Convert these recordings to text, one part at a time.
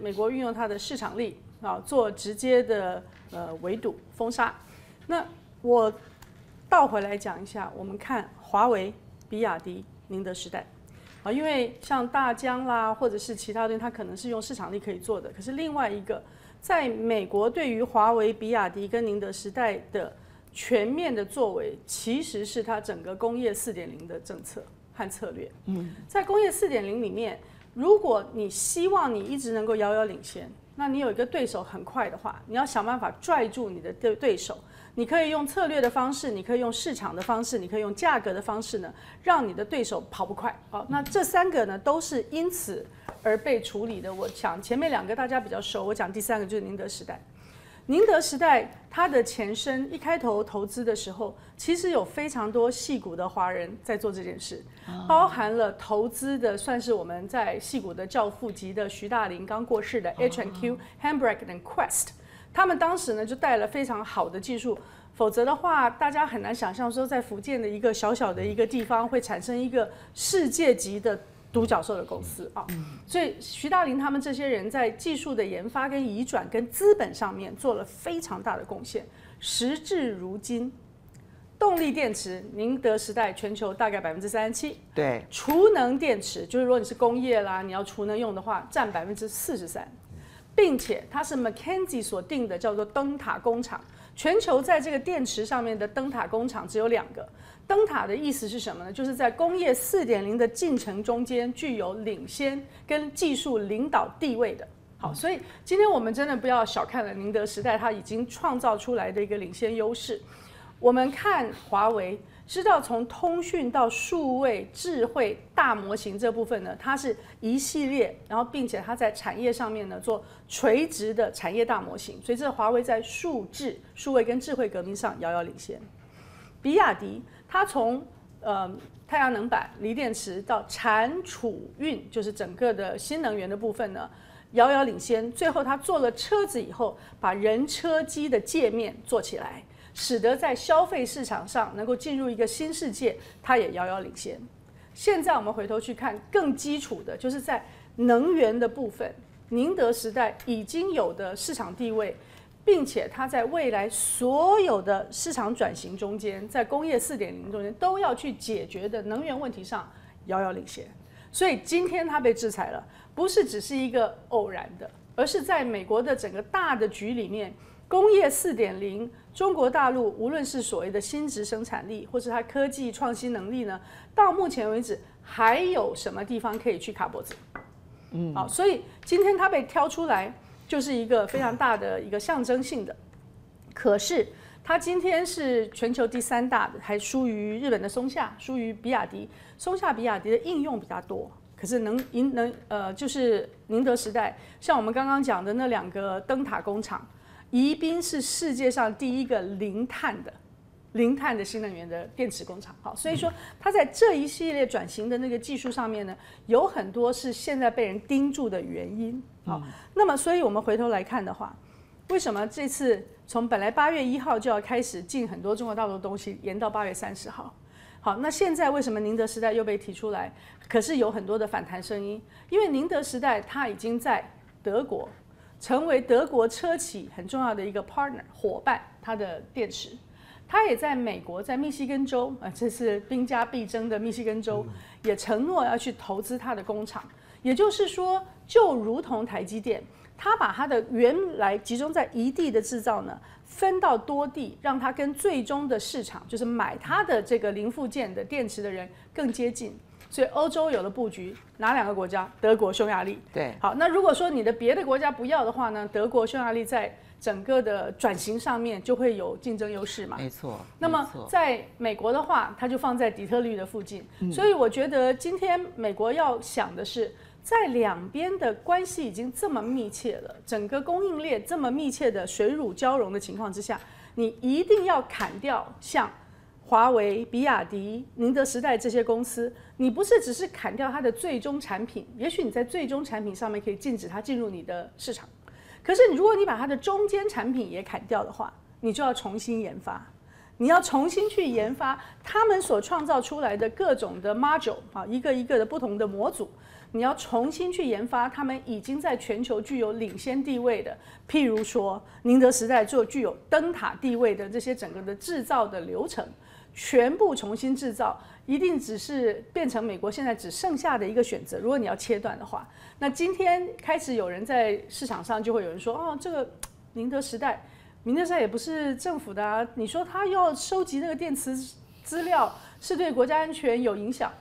美国运用它的市场力啊，做直接的围堵封杀。那我倒回来讲一下，我们看华为、比亚迪、宁德时代啊，因为像大疆啦，或者是其他东西，它可能是用市场力可以做的。可是另外一个，在美国对于华为、比亚迪跟宁德时代的全面的作为，其实是它整个工业4.0的政策和策略。嗯，在工业4.0里面。 如果你希望你一直能够遥遥领先，那你有一个对手很快的话，你要想办法拽住你的对手。你可以用策略的方式，你可以用市场的方式，你可以用价格的方式呢，让你的对手跑不快。好，那这三个呢都是因此而被处理的。我想前面两个大家比较熟，我讲第三个就是宁德时代。宁德时代它的前身一开头投资的时候，其实有非常多矽谷的华人在做这件事，包含了投资的，算是我们在矽谷的教父级的徐大林刚过世的 H&Q Hambrecht and Quest， 他们当时呢就带了非常好的技术，否则的话大家很难想象说在福建的一个小小的一个地方会产生一个世界级的。 独角兽的公司啊，所以徐大林他们这些人在技术的研发、跟移转、跟资本上面做了非常大的贡献。时至如今，动力电池，宁德时代全球大概37%，对，储能电池，就是如果你是工业啦，你要储能用的话，占43%，并且它是 McKinsey 所定的叫做灯塔工厂。全球在这个电池上面的灯塔工厂只有2个。 灯塔的意思是什么呢？就是在工业4.0的进程中间具有领先跟技术领导地位的。好，所以今天我们真的不要小看了宁德时代，它已经创造出来的一个领先优势。我们看华为，知道从通讯到数位智慧大模型这部分呢，它是一系列，然后并且它在产业上面呢做垂直的产业大模型，所以这华为在数位跟智慧革命上遥遥领先。比亚迪。 它从太阳能板、锂电池到产储运，就是整个的新能源的部分呢，遥遥领先。最后，它做了车子以后，把人车机的界面做起来，使得在消费市场上能够进入一个新世界，它也遥遥领先。现在我们回头去看更基础的，就是在能源的部分，宁德时代已经有的市场地位。 并且它在未来所有的市场转型中间，在工业4.0中间都要去解决的能源问题上遥遥领先。所以今天它被制裁了，不是只是一个偶然的，而是在美国的整个大的局里面，工业4.0，中国大陆无论是所谓的新质生产力，或是它科技创新能力呢，到目前为止还有什么地方可以去卡脖子？嗯，好，所以今天它被挑出来。 就是一个非常大的一个象征性的，可是它今天是全球第3大的，还输于日本的松下，输于比亚迪。松下比亚迪的应用比较多，可是就是宁德时代，像我们刚刚讲的那2个灯塔工厂，宜宾是世界上第1个零碳的新能源的电池工厂。好，所以说它在这一系列转型的那个技术上面呢，有很多是现在被人盯住的原因。 好，那么所以我们回头来看的话，为什么这次从本来8月1号就要开始进很多中国大陆的东西，延到8月30号？好，那现在为什么宁德时代又被提出来？可是有很多的反弹声音，因为宁德时代它已经在德国成为德国车企很重要的一个 partner 伙伴，它的电池，它也在美国，在密西根州啊，这是兵家必争的密西根州，也承诺要去投资它的工厂。 也就是说，就如同台积电，它把它的原来集中在1地的制造呢，分到多地，让它跟最终的市场，就是买它的这个零附件的电池的人更接近。所以欧洲有了布局，哪2个国家？德国、匈牙利。对。好，那如果说你的别的国家不要的话呢，德国、匈牙利在整个的转型上面就会有竞争优势嘛。没错。那么在美国的话，它就放在底特律的附近。所以我觉得今天美国要想的是。 在两边的关系已经这么密切了，整个供应链这么密切的水乳交融的情况之下，你一定要砍掉像华为、比亚迪、宁德时代这些公司。你不是只是砍掉它的最终产品，也许你在最终产品上面可以禁止它进入你的市场，可是如果你把它的中间产品也砍掉的话，你就要重新研发。 你要重新去研发他们所创造出来的各种的 module 啊，一个一个的不同的模组。你要重新去研发他们已经在全球具有领先地位的，譬如说宁德时代做具有灯塔地位的这些整个的制造的流程，全部重新制造，一定只是变成美国现在只剩下的一个选择。如果你要切断的话，那今天开始有人在市场上就会有人说，哦，这个宁德时代也不是政府的啊，你说他要收集那个电池资料是对国家安全有影响。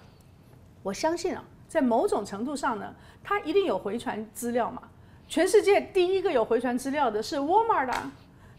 我相信啊，在某种程度上呢，他一定有回传资料嘛。全世界第一个有回传资料的是Walmart啊。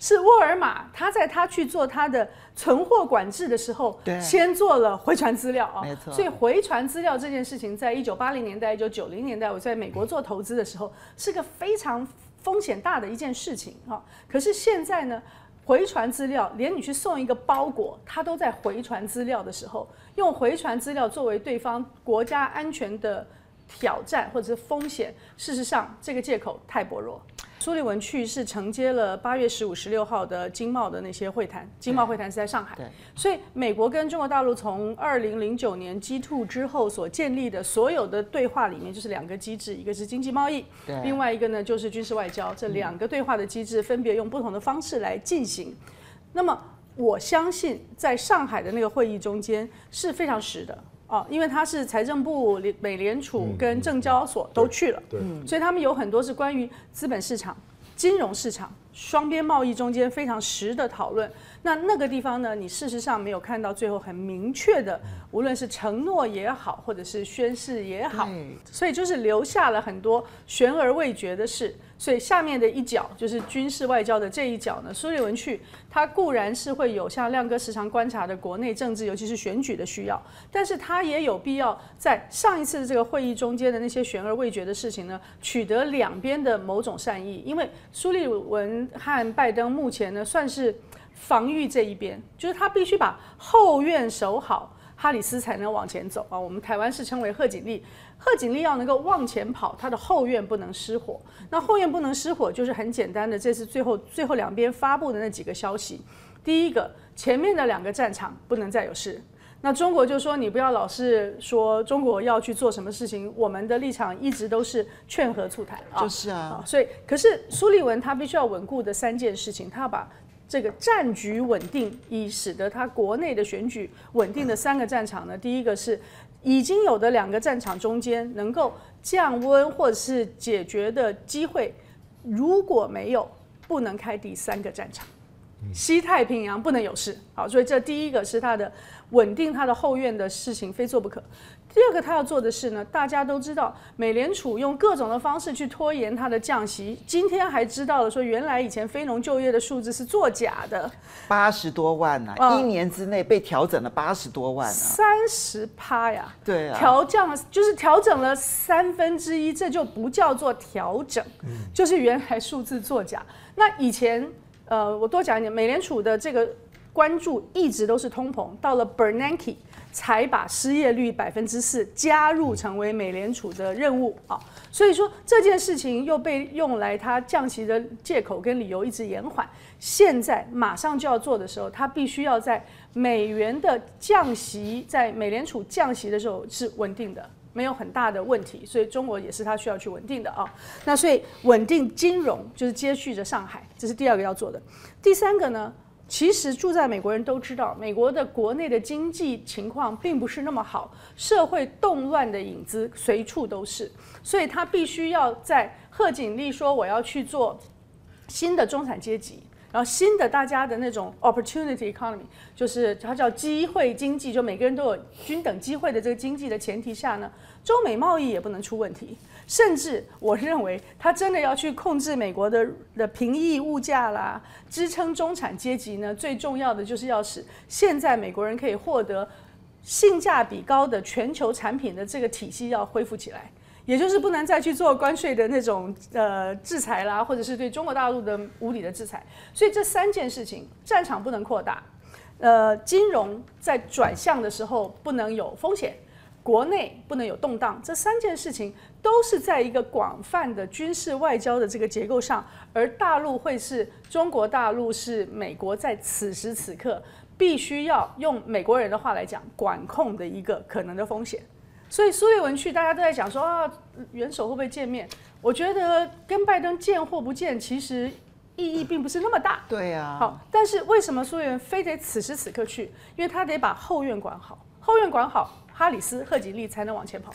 是沃尔玛，他在他去做他的存货管制的时候，先做了回传资料啊。没错。所以回传资料这件事情，在1980年代、1990年代，我在美国做投资的时候，是个非常风险大的一件事情啊。可是现在呢，回传资料，连你去送一个包裹，他都在回传资料的时候，用回传资料作为对方国家安全的挑战或者是风险。事实上，这个借口太薄弱。苏立文去是承接了8月15、16号的经贸的那些会谈，经贸会谈是在上海，所以美国跟中国大陆从2009年 G2 之后所建立的所有的对话里面，就是两个机制，一个是经济贸易，另外一个呢就是军事外交，这两个对话的机制分别用不同的方式来进行。那么我相信在上海的那个会议中间是非常实的。哦，因为他是财政部、美联储跟证交所都去了，所以他们有很多是关于资本市场、金融市场、双边贸易中间非常实的讨论。那个地方呢，你事实上没有看到最后很明确的，无论是承诺也好，或者是宣誓也好，所以就是留下了很多悬而未决的事。所以下面的一脚就是军事外交的这一脚呢，苏立文去，他固然是会有像亮哥时常观察的国内政治，尤其是选举的需要，但是他也有必要在上一次的这个会议中间的那些悬而未决的事情呢，取得两边的某种善意。因为苏立文和拜登目前呢，算是防御这一边，就是他必须把后院守好，哈里斯才能往前走啊。我们台湾是称为贺锦丽。贺锦丽要能够往前跑，他的后院不能失火。那后院不能失火，就是很简单的，这是最后两边发布的那几个消息。第一个，前面的两个战场不能再有事。那中国就说你不要老是说中国要去做什么事情，我们的立场一直都是劝和促谈啊。就是啊，所以可是苏立文他必须要稳固的三件事情，他要把这个战局稳定，以使得他国内的选举稳定的三个战场呢，第一个是。已经有的两个战场中间能够降温或者是解决的机会，如果没有，不能开第三个战场，西太平洋不能有事。好，所以这第一个是他的稳定他的后院的事情非做不可。第二个他要做的是呢，大家都知道美联储用各种的方式去拖延它的降息，今天还知道了说原来以前非农就业的数字是作假的，80多万啊，1年之内被调整了80多万啊，30%呀，对啊，调降就是调整了1/3，这就不叫做调整，就是原来数字作假。那以前我多讲一点，美联储的这个关注一直都是通膨，到了 Bernanke 才把失业率4%加入成为美联储的任务啊，所以说这件事情又被用来他降息的借口跟理由一直延缓，现在马上就要做的时候，他必须要在美元的降息，在美联储降息的时候是稳定的，没有很大的问题，所以中国也是他需要去稳定的啊。那所以稳定金融就是接续着上海，这是第二个要做的。第三个呢？其实住在美国人都知道，美国的国内的经济情况并不是那么好，社会动乱的影子随处都是，所以他必须要在贺锦丽说我要去做新的中产阶级，然后新的大家的那种 opportunity economy， 就是它叫机会经济，就每个人都有均等机会的这个经济的前提下呢，中美贸易也不能出问题。甚至我认为他真的要去控制美国的平抑物价啦，支撑中产阶级呢，最重要的就是要使现在美国人可以获得性价比高的全球产品的这个体系要恢复起来，也就是不能再去做关税的那种制裁啦，或者是对中国大陆的无理的制裁。所以这三件事情，战场不能扩大，金融在转向的时候不能有风险，国内不能有动荡，这三件事情都是在一个广泛的军事外交的这个结构上，而大陆会是中国大陆是美国在此时此刻必须要用美国人的话来讲管控的一个可能的风险。所以苏利文去，大家都在讲说啊，元首会不会见面？我觉得跟拜登见或不见，其实意义并不是那么大。对啊。好，但是为什么苏利文非得此时此刻去？因为他得把后院管好，后院管好，哈里斯、贺锦丽才能往前跑。